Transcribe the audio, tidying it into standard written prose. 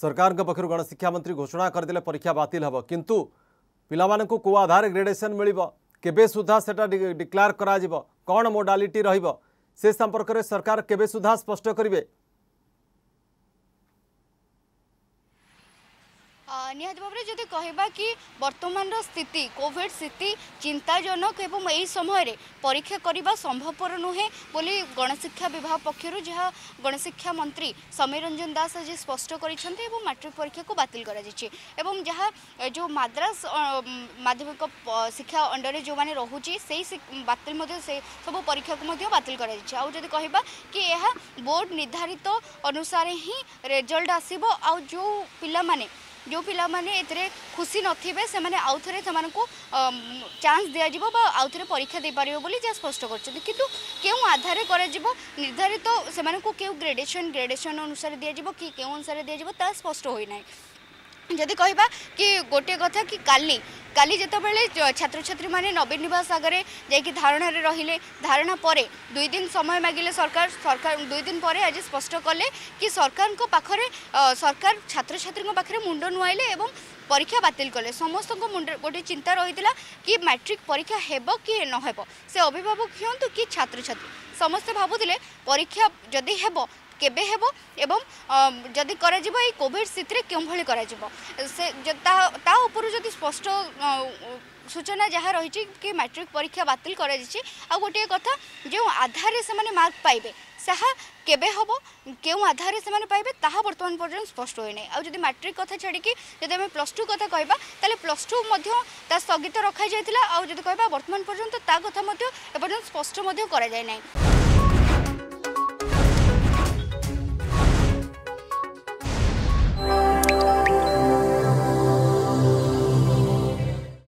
सरकार के पक्षर गणशिक्षा मंत्री घोषणा करदे परीक्षा बातिल हम किंतु पिलामाने को को आधार ग्रेडेसन मिलिबो केबे सुधा सेटा डिक्लेयर करा जिवो कोन मोडालिटी रहिबो से संपर्क में सरकार केबे सुधा स्पष्ट करिवे। निहत भाव में जब कहवा कि वर्तमान स्थिति कोविड स्थिति चिंताजनक एवं यही समय परीक्षा करने संभवपर नुहे बोली गणशिक्षा विभाग पक्षर जहाँ गणशिक्षा मंत्री समीर रंजन दास आज स्पष्ट करते मैट्रिक परीक्षा को बातिल एवं जहाँ जो मद्रास माध्यमिक शिक्षा अंडर में जो मैंने रोचे से बातिल से सब परीक्षा को बातिल कहवा कि यह बोर्ड निर्धारित अनुसार ही रिजल्ट आसो आ जो पिलाने जो पिलाने एतरे खुशी नथिबे से माने आउ थरे को चांस दिया दिजिबो बा आउ थरे परीक्षा दे पारिबो बोली जा स्पष्ट करछथि किंतु केउ आधारे करा जिवो निर्धारित तो से माने को केउ ग्रेडेशन अनुसार दिया दिजिबो कि केउ अनुसार दिया दिजिबो ता स्पष्ट होई नै। जदि कहवा कि गोटे कथा कि काली जत छात्र छात्री मैंने नवीन निवास आगे जाकि धारणा रहिले धारणा पर दुई दिन समय मागिले सरकार सरकार दुई दिन पर आज स्पष्ट कले कि सरकार को पाखरे सरकार छात्र छात्री को पाखरे मुंड नुआइले एवं परीक्षा बातिल कले समस्त मुंड गोटे चिंता रही कि मैट्रिक परीक्षा हेब कि नहेब से अभिभावक हूँ कि छात्र छात्री समस्ते भावुले परीक्षा जदि हेब केबे हेबो एवं जदि करा जिवो ए कोविड स्थिति रे केम भली करा जिवो से ता ऊपर जदि स्पष्ट सूचना जहाँ रही कि मैट्रिक परीक्षा बातिल करा जिछि आ गोटे कथा जो आधार रे से माने मार्क पाइबे सहा केबे हबो के आधार से माने पाइबे ताहा वर्तमान पर्यंत स्पष्ट होई नै। आ जदि मैट्रिक कथा छाड़िकी जदि हम प्लस टू कथा कहबा ताले प्लस टू मध्य ता स्थगित रखा जायतिला आ जदि कहबा वर्तमान पर्यंत ता कथा मध्य एपर्यंत स्पष्ट मध्य करा जाय नै।